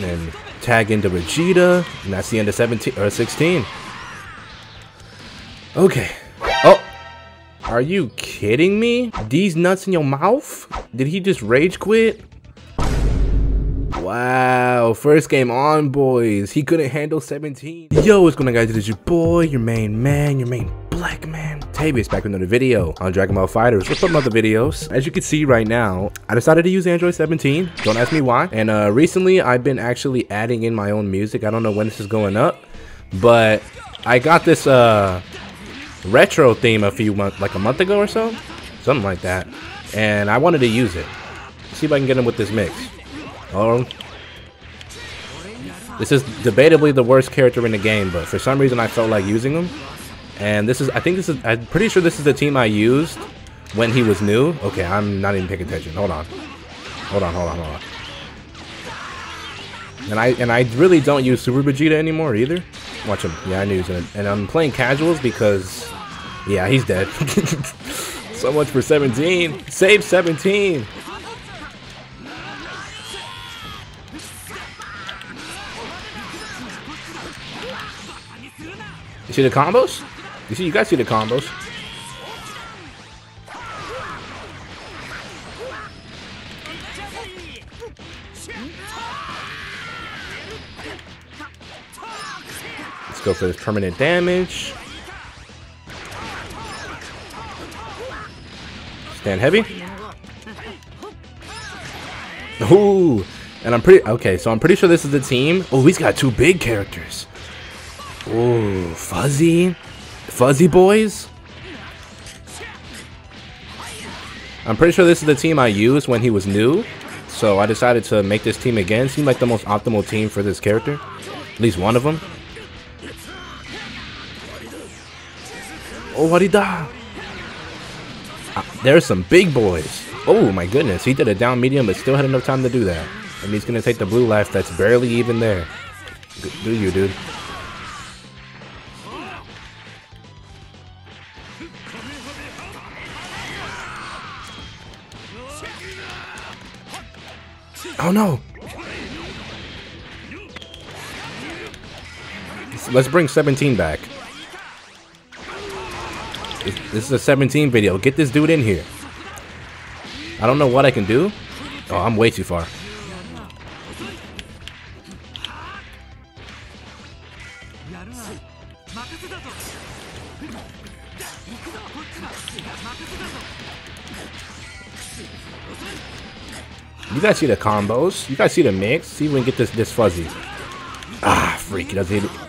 and tag into Vegeta, and that's the end of 17 or 16. Okay. Oh, are you kidding me? These nuts in your mouth? Did he just rage quit? Wow, first game on, boys. He couldn't handle 17. Yo, what's going on, guys? It is your boy, your main man, your main black man, Tavius, back with another video on Dragon Ball FighterZ. What's up about the videos? As you can see right now, I decided to use Android 17. Don't ask me why. And recently, I've been actually adding in my own music. I don't know when this is going up, but I got this retro theme like a month ago or so, something like that. And I wanted to use it. Let's see if I can get him with this mix. Oh. This is debatably the worst character in the game, but for some reason I felt like using him. And this is, I think this is, I'm pretty sure this is the team I used when he was new. Okay, I'm not even paying attention. Hold on. Hold on. And I really don't use Super Vegeta anymore either. Watch him. Yeah, I knew he was gonna, and I'm playing casuals because, yeah, he's dead. So much for 17. Save 17. See the combos? You see, you guys see the combos. Let's go for this permanent damage. Stand heavy. Ooh, and I'm pretty sure this is the team. Oh, he's got two big characters. Ooh, fuzzy boys. I'm pretty sure this is the team I used when he was new, so I decided to make this team again. Seemed like the most optimal team for this character, at least one of them. Oh, harida! There's some big boys. Oh my goodness, he did a down medium, but still had enough time to do that. And he's gonna take the blue life that's barely even there. Do you, dude? Oh no! Let's bring 17 back. This is a 17 video. Get this dude in here. I don't know what I can do. Oh, I'm way too far. You guys see the combos? You guys see the mix? See if we can get this fuzzy. Ah, freak, he doesn't hit it.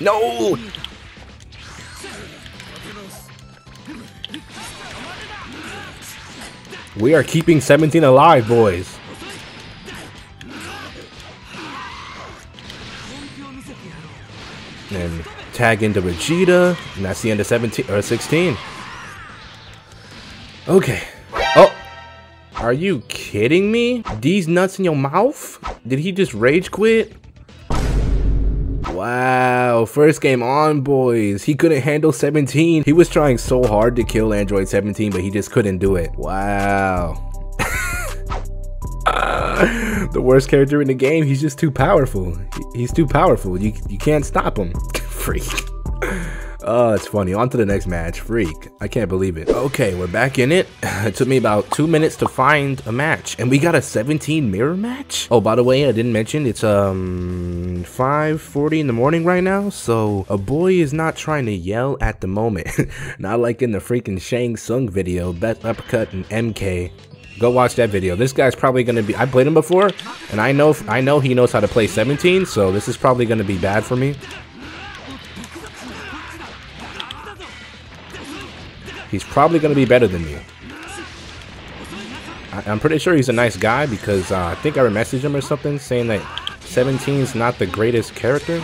No! We are keeping 17 alive, boys. And tag into Vegeta, and that's the end of 17 or 16. Okay. Oh, are you kidding me? These nuts in your mouth? Did he just rage quit? Wow, first game on, boys. He couldn't handle 17. He was trying so hard to kill Android 17, but he just couldn't do it. Wow. The worst character in the game. He's just too powerful. He's too powerful. You can't stop him. Freak. Oh, it's funny. On to the next match. Freak. I can't believe it. Okay, we're back in it. It took me about 2 minutes to find a match. And we got a 17 mirror match? Oh, by the way, I didn't mention it's 5:40 in the morning right now. So a boy is not trying to yell at the moment. Not like in the freaking Shang Tsung video, Best Uppercut and MK. Go watch that video. This guy's probably gonna be, I played him before, and I know he knows how to play 17, so this is probably gonna be bad for me. He's probably going to be better than me. I'm pretty sure he's a nice guy because I think I messaged him or something saying that 17's not the greatest character.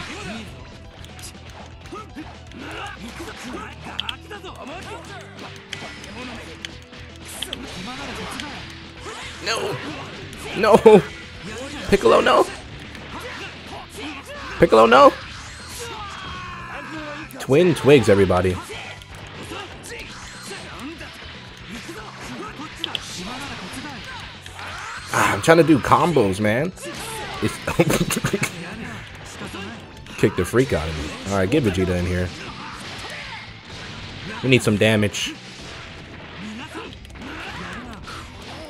No! No! Piccolo, no! Piccolo, no! Twin twigs, everybody. I'm trying to do combos, man. Kick the freak out of me. Alright, get Vegeta in here. We need some damage.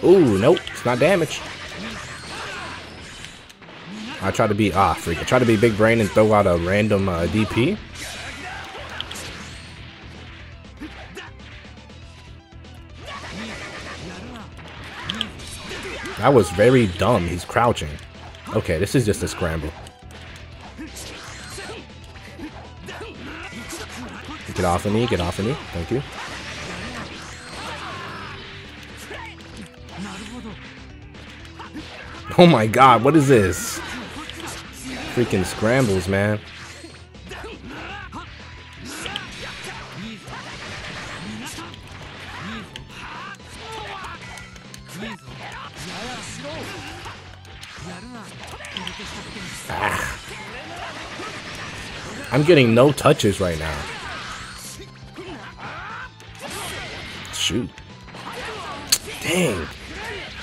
Ooh, nope. It's not damage. I try to be... Ah, freak. I try to be big brain and throw out a random DP. That was very dumb. He's crouching. Okay, this is just a scramble. Get off of me. Get off of me. Thank you. Oh my god, what is this? Freaking scrambles, man. I'm getting no touches right now. Shoot. Dang.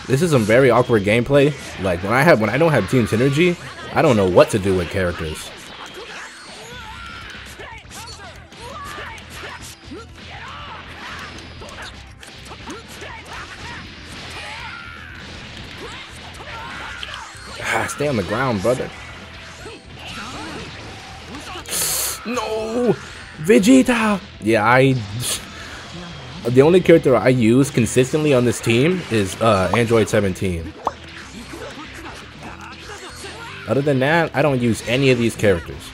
This is some very awkward gameplay. Like when I don't have team synergy, I don't know what to do with characters. Ah, stay on the ground, brother. No! Vegeta! Yeah, the only character I use consistently on this team is Android 17. Other than that, I don't use any of these characters.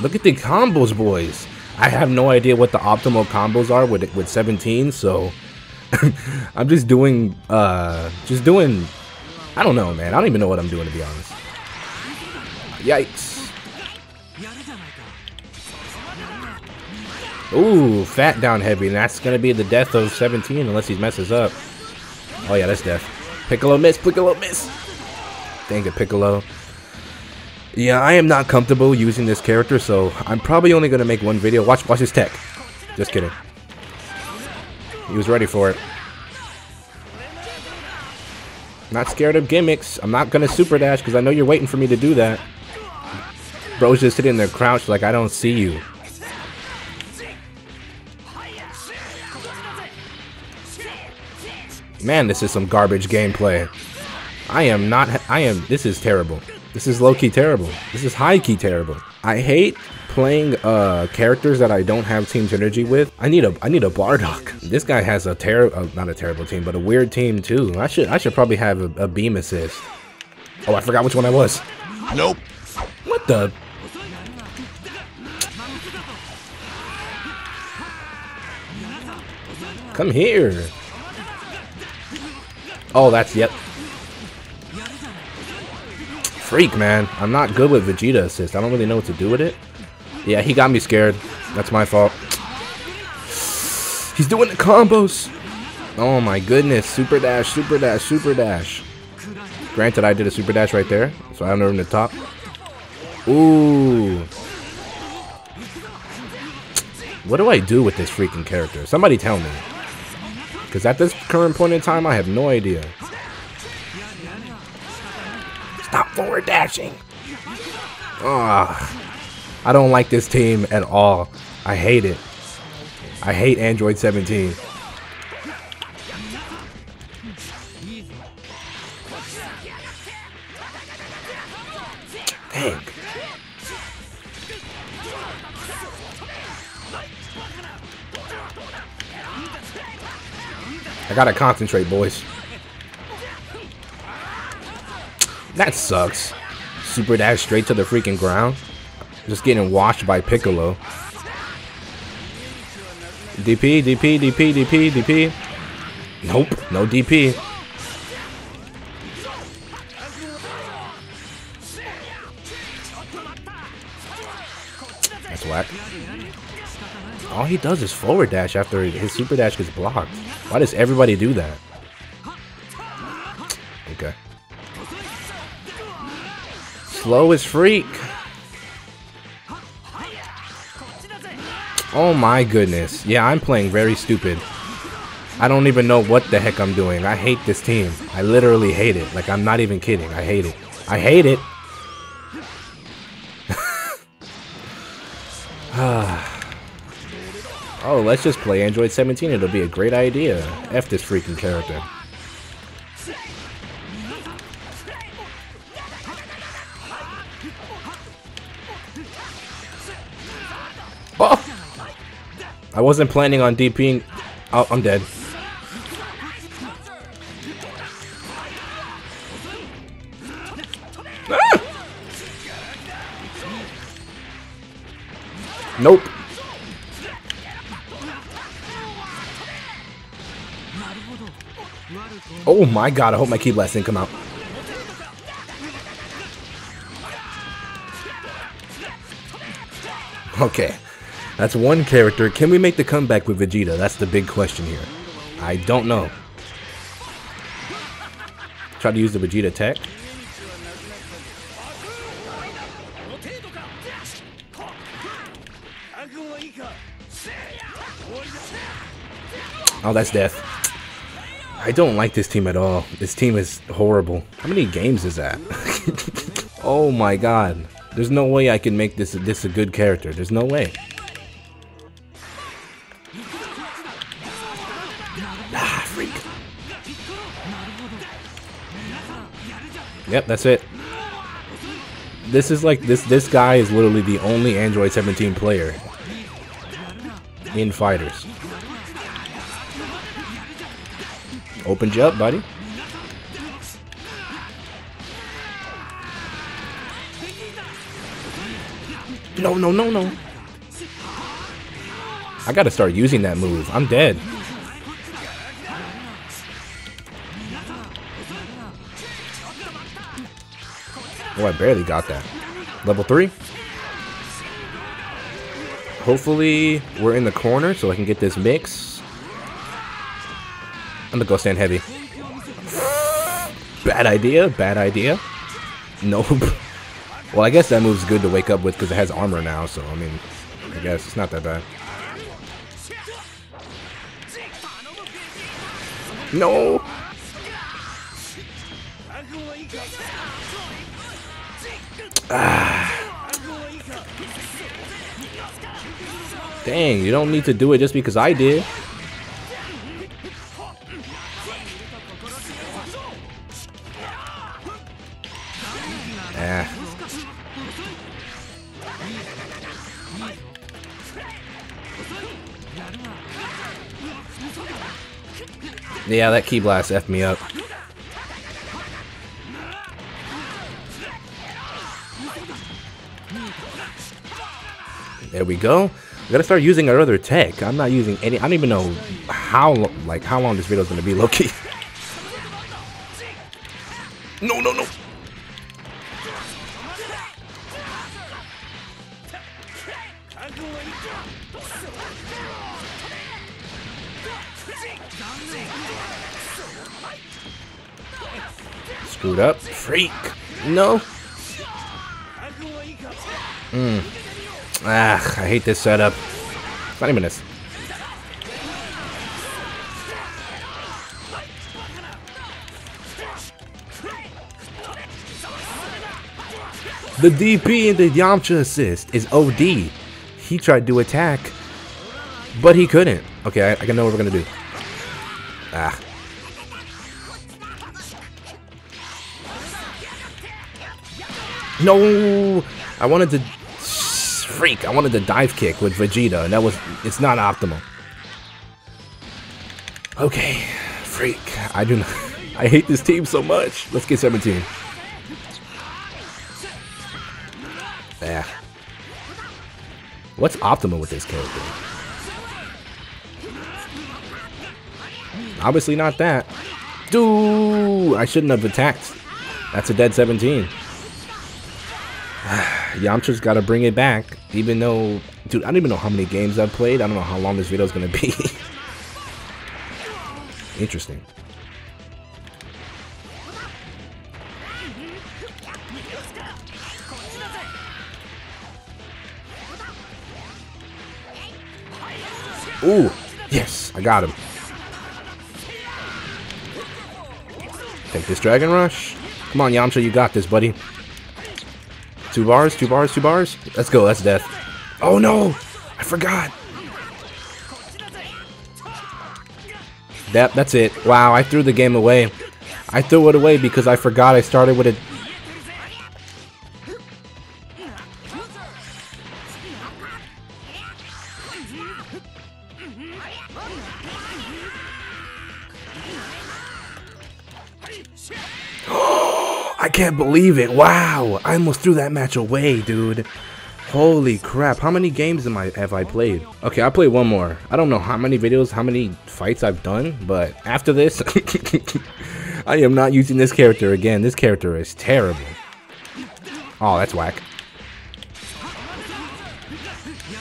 Look at the combos, boys. I have no idea what the optimal combos are with 17, so I'm just doing I don't know, man. I don't even know what I'm doing, to be honest. Yikes. Ooh, fat down heavy, and that's gonna be the death of 17 unless he messes up. Oh yeah, that's death. Piccolo miss, Piccolo miss. Dang it, Piccolo. Yeah, I am not comfortable using this character, so I'm probably only gonna make one video. Watch his tech. Just kidding. He was ready for it. Not scared of gimmicks. I'm not gonna super dash because I know you're waiting for me to do that. Bro's just sitting there crouched like I don't see you. Man, this is some garbage gameplay. This is terrible. This is low-key terrible. This is high-key terrible. I hate playing characters that I don't have team synergy with. I need a Bardock. This guy has a not a terrible team, but a weird team too. I should probably have a beam assist. Oh, I forgot which one I was. Nope. What the? Come here. Oh, that's, yep. Freak, man. I'm not good with Vegeta assist. I don't really know what to do with it. Yeah, he got me scared. That's my fault. He's doing the combos. Oh my goodness. Super dash, super dash, super dash. Granted, I did a super dash right there, so I'm over the top. Ooh. What do I do with this freaking character? Somebody tell me. Because at this current point in time, I have no idea. Stop forward dashing. Ugh. I don't like this team at all. I hate it. I hate Android 17. Dang. I gotta concentrate, boys. That sucks. Super dash straight to the freaking ground. Just getting washed by Piccolo. DP, DP, DP, DP, DP. Nope, no DP. That's whack. All he does is forward dash after his super dash gets blocked. Why does everybody do that? Okay. Slow as freak. Oh my goodness. Yeah, I'm playing very stupid. I don't even know what the heck I'm doing. I hate this team. I literally hate it. Like, I'm not even kidding. I hate it. I hate it. Oh, let's just play Android 17. It'll be a great idea. F this freaking character. Oh! I wasn't planning on DPing. Oh, I'm dead. Ah! Nope. Oh my god, I hope my key blast didn't come out. Okay. That's one character. Can we make the comeback with Vegeta? That's the big question here. I don't know. Try to use the Vegeta attack. Oh, that's death. I don't like this team at all. This team is horrible. How many games is that? Oh my god. There's no way I can make this a good character. There's no way. Ah, freak. Yep, that's it. This is like this guy is literally the only Android 17 player in fighters. Opened you up, buddy. No, no, no, no. I gotta start using that move. I'm dead. Oh, I barely got that. Level 3. Hopefully, we're in the corner so I can get this mix. I'm gonna go stand heavy. Bad idea, bad idea. Nope. Well, I guess that move's good to wake up with because it has armor now, so I mean, I guess it's not that bad. No! Ah. Dang, you don't need to do it just because I did. Ah. Yeah, that key blast F'd me up. There we go. We gotta start using our other tech. I'm not using any. I don't even know how long this video is gonna be, low-key. No, no, no. Screwed up. Freak. No. Ah, I hate this setup. It's not even this. The DP and the Yamcha assist is OD. He tried to attack, but he couldn't. Okay, I know what we're gonna do. Ah. No! I wanted to... Freak! I wanted to dive kick with Vegeta, and that was... It's not optimal. Okay. Freak. I do not... I hate this team so much. Let's get 17. Yeah. What's optimal with this character? Obviously not that. Dude! I shouldn't have attacked. That's a dead 17. Yamcha's gotta bring it back, even though... Dude, I don't even know how many games I've played. I don't know how long this video's gonna be. Interesting. Ooh, yes, I got him. Take this Dragon Rush. Come on, Yamcha, you got this, buddy. 2 bars, 2 bars, 2 bars. Let's go, that's death. Oh no, I forgot. That's it. Wow, I threw the game away. I threw it away because I forgot I started with it. I can't believe it. Wow, I almost threw that match away, dude. Holy crap, how many games have I played? Okay, I played one more. I don't know how many videos, how many fights I've done, but after this, I am not using this character again. This character is terrible. Oh, that's whack.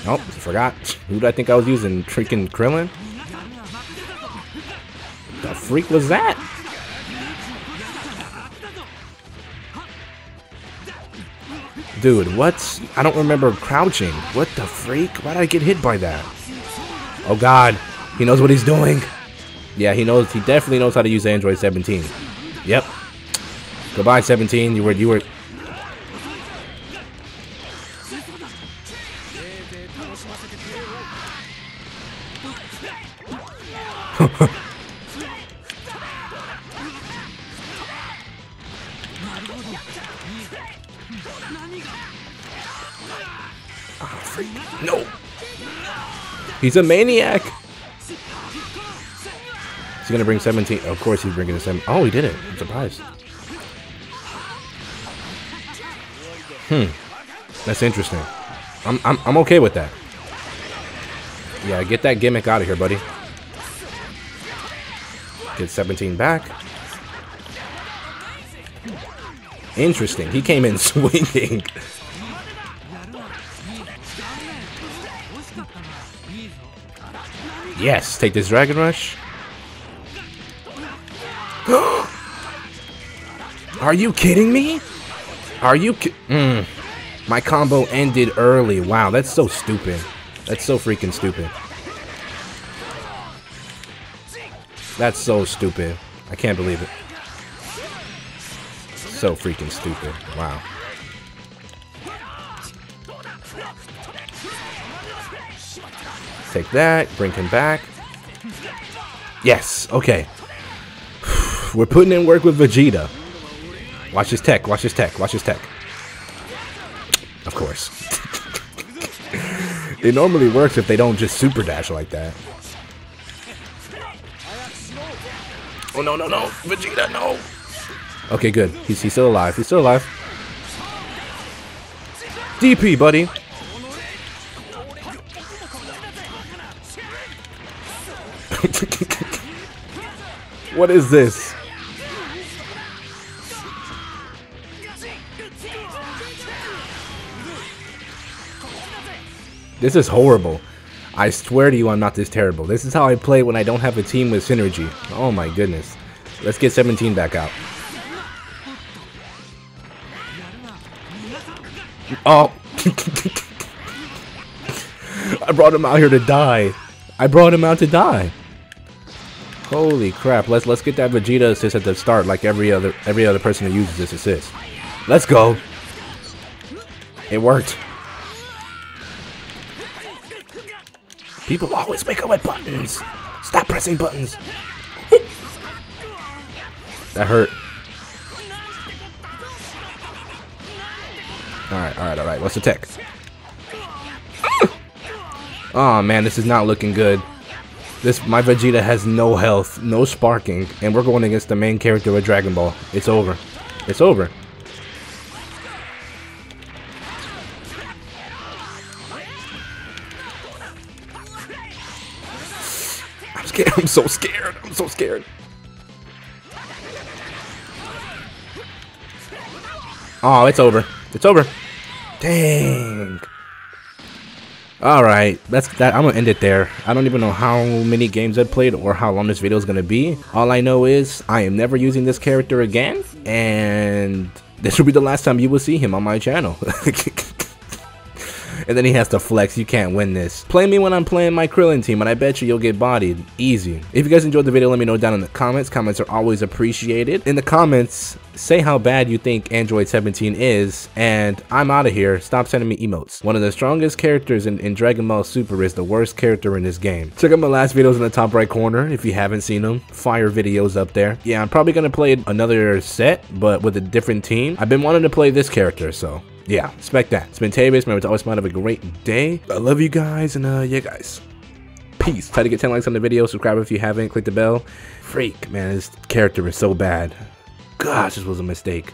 Nope, I forgot. Who did I think I was using? Freaking Krillin? The freak was that? Dude, what? I don't remember crouching. What the freak? Why did I get hit by that? Oh god, he knows what he's doing. Yeah, he knows. He definitely knows how to use Android 17. Yep. Goodbye, 17. You were. No! He's a maniac! He's gonna bring 17. Of course he's bringing the 17. Oh, he did it. I'm surprised. That's interesting. I'm okay with that. Yeah, get that gimmick out of here, buddy. Get 17 back. Interesting. He came in swinging. Yes, take this Dragon Rush. Are you kidding me? Are you My combo ended early. Wow, that's so stupid. That's so freaking stupid. That's so stupid. I can't believe it. So freaking stupid. Wow. Take that, bring him back. Yes, okay. We're putting in work with Vegeta. Watch his tech, watch his tech, watch his tech. Of course. It normally works if they don't just super dash like that. Oh no, no, no, Vegeta, no. Okay, good, he's still alive, he's still alive. DP, buddy. What is this? This is horrible. I swear to you, I'm not this terrible. This is how I play when I don't have a team with synergy. Oh my goodness. Let's get 17 back out. Oh. I brought him out here to die. I brought him out to die. Holy crap, let's get that Vegeta assist at the start like every other person who uses this assist. Let's go. It worked. People always wake up at buttons. Stop pressing buttons. That hurt. Alright, alright, alright. What's the tech? Oh man, this is not looking good. My Vegeta has no health, no sparking, and we're going against the main character of Dragon Ball. It's over. It's over. I'm scared. I'm so scared. I'm so scared. Oh, it's over. It's over. Dang. Alright, that's that. I'm gonna end it there. I don't even know how many games I played or how long this video is gonna be. All I know is I am never using this character again, and this will be the last time you will see him on my channel. and then he has to flex. You can't win this. Play me when I'm playing my Krillin team, and I bet you you'll get bodied. Easy. If you guys enjoyed the video, let me know down in the comments. Comments are always appreciated. In the comments, say how bad you think Android 17 is, and I'm out of here. Stop sending me emotes. One of the strongest characters in Dragon Ball Super is the worst character in this game. Check out my last videos in the top right corner if you haven't seen them. Fire videos up there. Yeah, I'm probably gonna play another set, but with a different team. I've been wanting to play this character, so yeah, expect that. It's been Tavius. Remember to always smile. Have a great day. I love you guys, and yeah, guys. Peace. Try to get 10 likes on the video. Subscribe if you haven't. Click the bell. Freak, man, this character is so bad. Gosh, this was a mistake.